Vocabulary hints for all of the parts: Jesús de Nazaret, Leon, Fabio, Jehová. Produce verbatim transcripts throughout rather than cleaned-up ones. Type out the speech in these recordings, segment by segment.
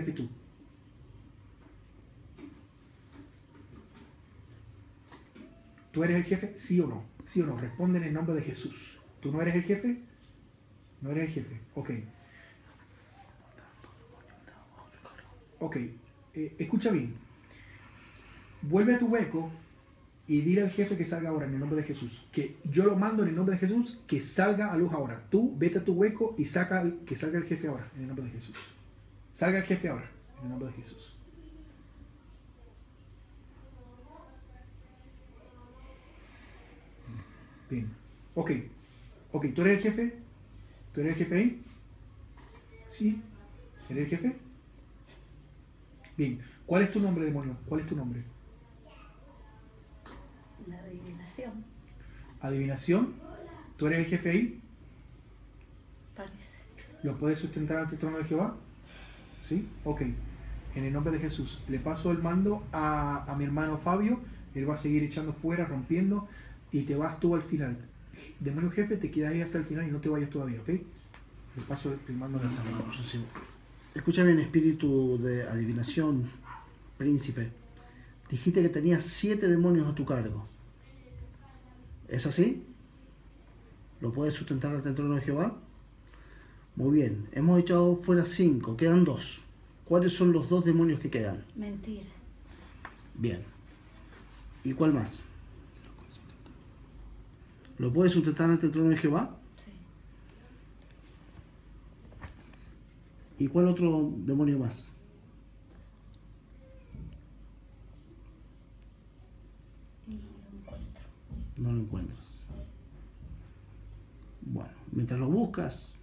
actitud. ¿Tú eres el jefe? Sí o no. Sí o no. Responde en el nombre de Jesús. ¿Tú no eres el jefe? No eres el jefe. Ok. Ok. Eh, escucha bien. Vuelve a tu hueco y dile al jefe que salga ahora en el nombre de Jesús. Que yo lo mando en el nombre de Jesús, que salga a luz ahora. Tú vete a tu hueco y saca que salga el jefe ahora en el nombre de Jesús. Salga el jefe ahora en el nombre de Jesús. Bien. Ok. Ok, ¿tú eres el jefe? ¿Tú eres el jefe ahí? Sí. ¿Eres el jefe? Bien. ¿Cuál es tu nombre, demonio? ¿Cuál es tu nombre? La adivinación. ¿Adivinación? ¿Tú eres el jefe ahí? Parece. ¿Lo puedes sustentar ante el trono de Jehová? ¿Sí? Ok. En el nombre de Jesús. Le paso el mando a, a mi hermano Fabio. Él va a seguir echando fuera, rompiendo. Y te vas tú al final. Demonio jefe, te quedas ahí hasta el final y no te vayas todavía, ¿ok? Le paso el, el mando a las manos. Escúchame, en espíritu de adivinación, príncipe. Dijiste que tenías siete demonios a tu cargo. ¿Es así? ¿Lo puedes sustentar ante el trono de Jehová? Muy bien. Hemos echado fuera cinco. Quedan dos. ¿Cuáles son los dos demonios que quedan? Mentira. Bien. ¿Y cuál más? ¿Lo puedes sustentar ante el trono de Jehová? Sí. ¿Y cuál otro demonio más? No lo encuentro. No lo encuentras. Bueno, mientras lo buscas,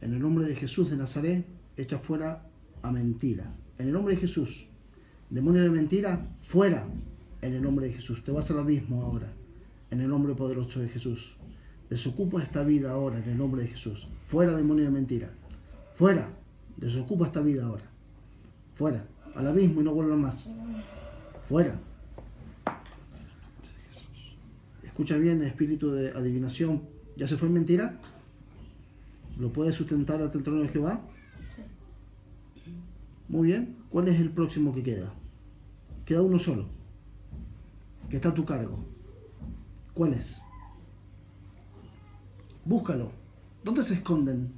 en el nombre de Jesús de Nazaret, echa fuera a mentira. En el nombre de Jesús, demonio de mentira, fuera. En el nombre de Jesús. Te vas a lo mismo ahora. En el nombre poderoso de Jesús. Desocupa esta vida ahora, en el nombre de Jesús. Fuera, demonio de mentira. Fuera. Desocupa esta vida ahora. Fuera. Al abismo y no vuelvan más. Fuera. Escucha bien, el espíritu de adivinación. ¿Ya se fue en mentira? ¿Lo puedes sustentar ante el trono de Jehová? Sí. Muy bien. ¿Cuál es el próximo que queda? Queda uno solo. Que está a tu cargo. ¿Cuál es? Búscalo. ¿Dónde se esconden?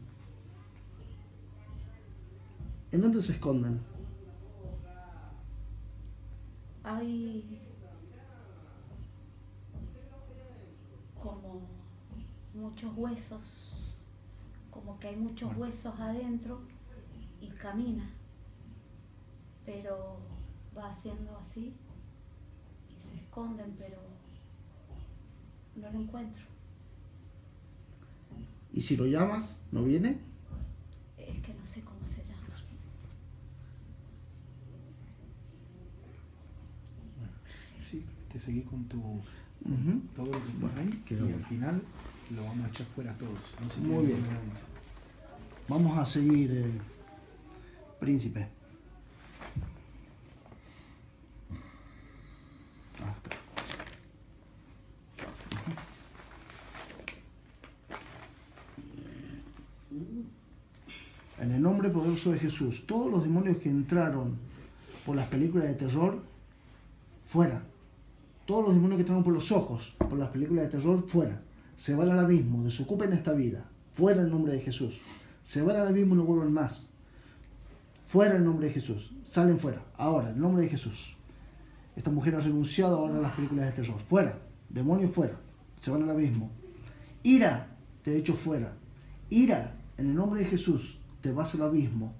¿En dónde se esconden? Hay como muchos huesos, como que hay muchos huesos adentro y camina, pero va haciendo así y se esconden, pero no lo encuentro. ¿Y si lo llamas, no viene? Es que no sé cómo se llama. Bueno, sí, te seguí con tu uh-huh. todo lo que bueno, ahí, y bueno. Al final lo vamos a echar fuera a todos. No sé. Muy bien. Vamos a seguir, eh, príncipe. En el nombre poderoso de Jesús, todos los demonios que entraron por las películas de terror, fuera. Todos los demonios que entraron por los ojos, por las películas de terror, fuera. Se van al abismo, desocupen esta vida. Fuera el nombre de Jesús. Se van al abismo y no vuelven más. Fuera el nombre de Jesús. Salen fuera. Ahora, el nombre de Jesús. Esta mujer ha renunciado ahora a las películas de terror. Fuera. Demonios fuera. Se van al abismo. Ira, te echo fuera. Ira, en el nombre de Jesús. Te vas al abismo.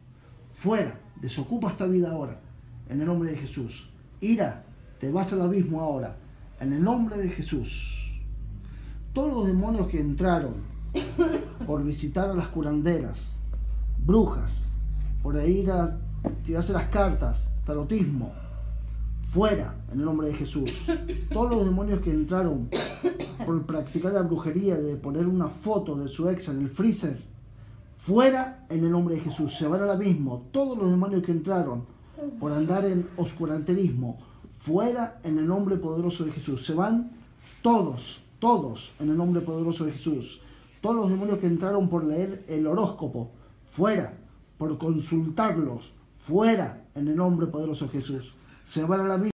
Fuera. Desocupa esta vida ahora. En el nombre de Jesús. Ira. Te vas al abismo ahora. En el nombre de Jesús. Todos los demonios que entraron por visitar a las curanderas, brujas, por ir a tirarse las cartas, tarotismo. Fuera. En el nombre de Jesús. Todos los demonios que entraron por practicar la brujería de poner una foto de su ex en el freezer. Fuera en el nombre de Jesús. Se van al abismo. Todos los demonios que entraron por andar en oscuranterismo. Fuera en el nombre poderoso de Jesús. Se van todos, todos en el nombre poderoso de Jesús. Todos los demonios que entraron por leer el horóscopo. Fuera. Por consultarlos. Fuera en el nombre poderoso de Jesús. Se va la vida.